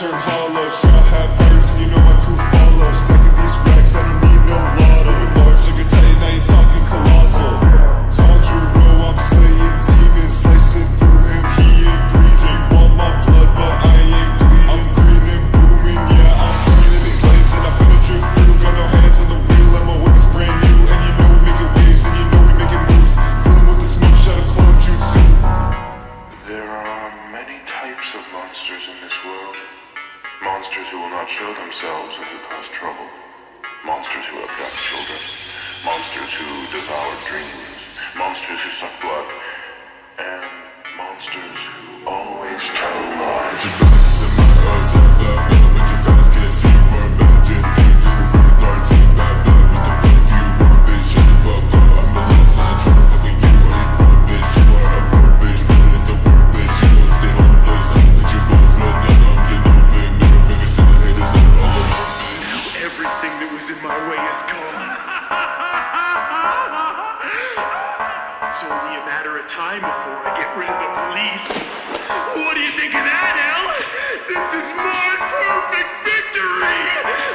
Turn hollow, straw hat birds, and you know my crew follows. Stacking these racks, I don't need no lot. Living large, I can tell you now you're talking colossal. Tondra row, I'm slaying demons, slicing through him, he ain't breathing. Want my blood, but I ain't bleeding. I'm green and booming, yeah, I'm green in these lanes, and I finna drift through. Got no hands on the wheel, and my whip is brand new. And you know we making waves, and you know we making moves. Flew with the smoke, shot a clone jutsu. There are many types of monsters in this world. Monsters who will not show themselves and who cause trouble. Monsters who abduct children. Monsters who devour dreams. Monsters who suck blood. And monsters who always tell time before I get rid of the police. What do you think of that, Al? This is my perfect victory!